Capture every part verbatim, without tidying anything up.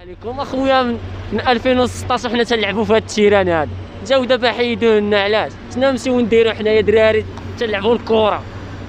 عليكم اخويا من ألفين وستطاش وحنا تنلعبوا في هاد التيران هذا جاو دابا حيدوه لنا. علاش كنا نمشيو نديرو حنايا دراري تنلعبوا الكره؟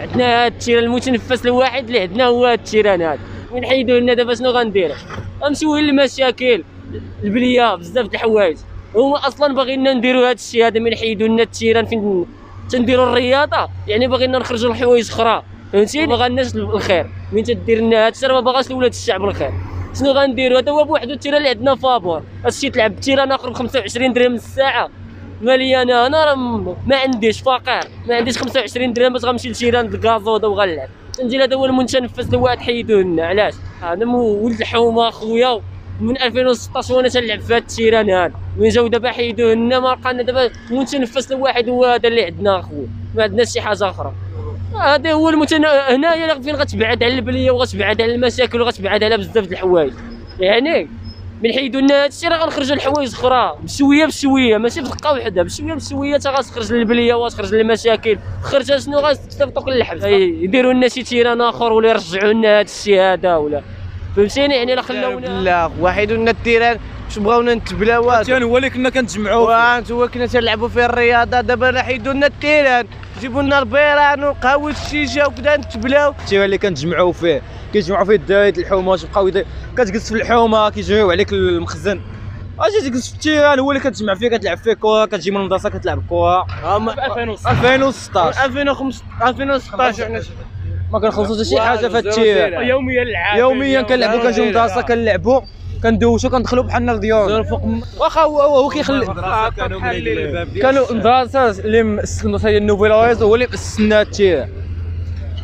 عندنا هاد التيران المتنفس الواحد اللي عندنا هو هاد التيران هذا. من حيدوه لنا دابا شنو غنديرو؟ غنمشيو للمشاكل البليه بزاف د الحوايج. هما اصلا باغينا نديرو هاد الشيء هذا من حيدوا لنا التيران فين تنديروا الرياضه، يعني باغينا نخرجوا لحوايج اخرى، فهمتي؟ ما غناش الخير من تدير لنا هاد الشيء، ما باغاش لولاد الشعب الخير. شنو غنديرو؟ هذا هو بوحدو التيران اللي عندنا فابور. هادشي تلعب التيران اخر ب خمسة وعشرين درهم الساعه. مالي انا انا راه ما عنديش، فقير، ما عنديش خمسة وعشرين درهم باش غنمشي لتيران الكازوده وغنلعب. تنجي هذا هو المتنفس الواحد حيدوه لنا. علاش؟ انا ولد الحومه اخويا، من ألفين وستطاش وانا تنلعب في هاد التيران هذا. من جاو دابا حيدوه لنا، ما لقانا دابا المتنفس الواحد هو هذا اللي عندنا اخويا، ما عندناش شي حاجه اخرى. هذا هو المتن... هنايا فين غتبعد على البليه وغتبعد على المشاكل وغتبعد على بزاف د الحوايج. يعني من حيدوا لنا هذا الشيء راه غنخرجوا لحوايج اخرى بشويه بشويه، ماشي بدقه وحده، بشويه بشويه حتى غتخرج للبليه وغتخرج للمشاكل. خرجت شنو غتتفطق للحبس، يديروا لنا شي تيران اخر ولا يرجعوا لنا هذا الشيء هذا، ولا فهمتيني؟ يعني لا خلاونا لا واحد لنا التيران باش بغاونا نتبلاو. التيران هو اللي كنا كنتجمعوا، وانت هو كنا تنلعبوا فيه الرياضه. دابا راه حيدوا لنا التيران، جيبوا لنا البيران وقهوه الشيشه وبدا نتبلاو. التيران اللي كنتجمعوا فيه كيجمعوا فيه الدراري د الحومه، تبقاو كتجلس في الحومه كيجيو عليك المخزن. اجي تجلس في التيران هو اللي كتجمع فيه، كتلعب فيه كره، كتجي من المدرسه كتلعب كره. ألفين وستطاش ألفين وخمسطاش حنا ما كنخلصوش حتى شي حاجه في التيران. يوميا نلعب، يوميا كنلعبوا، كنجيو من المدرسه كنلعبوا كندوشو كندخلو بحالنا للديور. واخا هو هو كيخلي كانوا كانوا المدرسه اللي مسكنوا هي النوبيل ريزو هو اللي مأسس لنا التيران.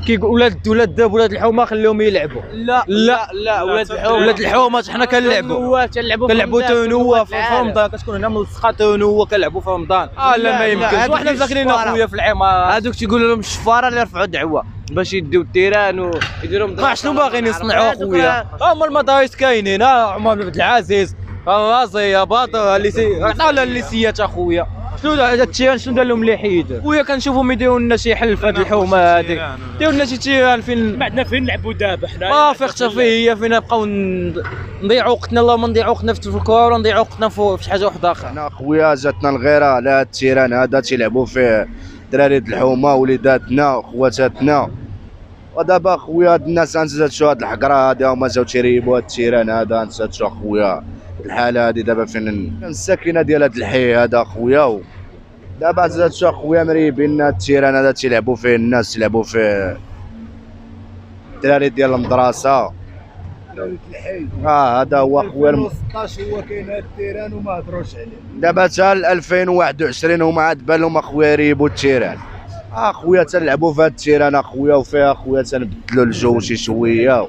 كيقول ولاد ولاد الداب ولاد الحومه خليهم يلعبوا. لا لا لا ولاد الحومه ولاد الحومه حنا كنلعبوا كنلعبوا كنلعبوا تنوه في رمضان، كتكون هنا ملصقه تنوه كنلعبوا في رمضان. اه لا ما يمكنش، وحنا داخلين اخويا في العمار. هذوك تيقولوا لهم الشفاره اللي رفعوا الدعوه باش يديو التيران ويديروا مدرسه. شنو باغيين يصنعوا اخويا؟ هما المدارس كاينين، ها عمر بن عبد العزيز، الرازي، باطر، الليسي، عطاونا الليسيات اخويا. شنو هذا التيران شنو دار لهم اللي حيدوه؟ خويا كنشوفهم يديروا لنا شي حل في هذه الحومه هذيك، ديروا لنا شي تيران فين ما عندنا فين نلعبوا دابا حنا. ما في اختفيه فين نبقاو نضيعوا وقتنا، اللهم نضيعوا وقتنا في الكره ولا نضيعوا وقتنا في شي حاجه وحده اخرى. حنا خويا جاتنا الغيره على هذا التيران هذا تيلعبوا فيه دراري د الحومه وليداتنا وخواتاتنا. ودابا خويا هاد الناس انسات شو هاد الحقره هادي، هما جاو تيريبوا هاد التيران هذا انسات شو خويا الحاله هادي. دابا فين الساكنه ديال هاد الحي هذا خويا؟ دابا انسات شو خويا مريبين هاد التيران هذا تيلعبوا فيه الناس، تيلعبوا فيه الدراري ديال المدرسه دراري الحي. اه هذا هو خويا ألفين وستطاش هو كاين هاد التيران وما هضروش عليه. دابا حتى ألفين وواحد وعشرين هما عاد بالهم اخويا ريبوا التيران. اه خويا تنلعبوا في هاد التيران اخويا وفيها خويا تنبدلوا الجو شي شويه.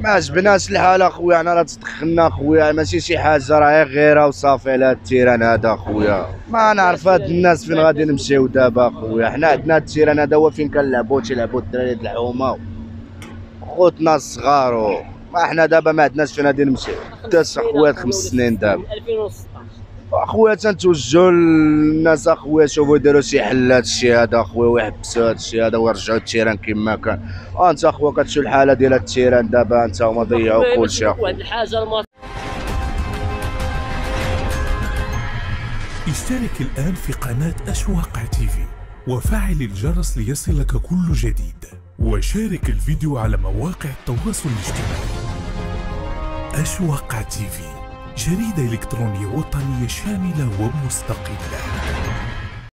ما عجبناش الحال اخويا، حنا راه تدخلنا اخويا ماشي شي حاجه، راه غيره وصافي على هاد التيران هذا اخويا. ما نعرف هاد الناس فين غادي نمشيو دابا اخويا. حنا عندنا هاد التيران هذا هو فين كنلعبوا، تيلعبوا الدراري د الحومه خوتنا الصغار. ما حنا دابا ما عندناش فين غادي نمشيو. تاس اخويا خمس سنين دابا اخويا تنتوجهوا للناس اخويا شوفوا يديروا شي حل لهاد الشيء هذا اخويا ويحبسوا هاد الشيء هذا ويرجعوا التيران كما كان. انت اخويا كتشوف الحاله ديال التيران دابا، انت هما ضيعوا كلشي اخويا. اشترك الان في قناه آش واقع تيفي وفعل الجرس ليصلك كل جديد، وشارك الفيديو على مواقع التواصل الاجتماعي. آش واقع تيفي جريدة إلكترونية وطنية شاملة ومستقلة.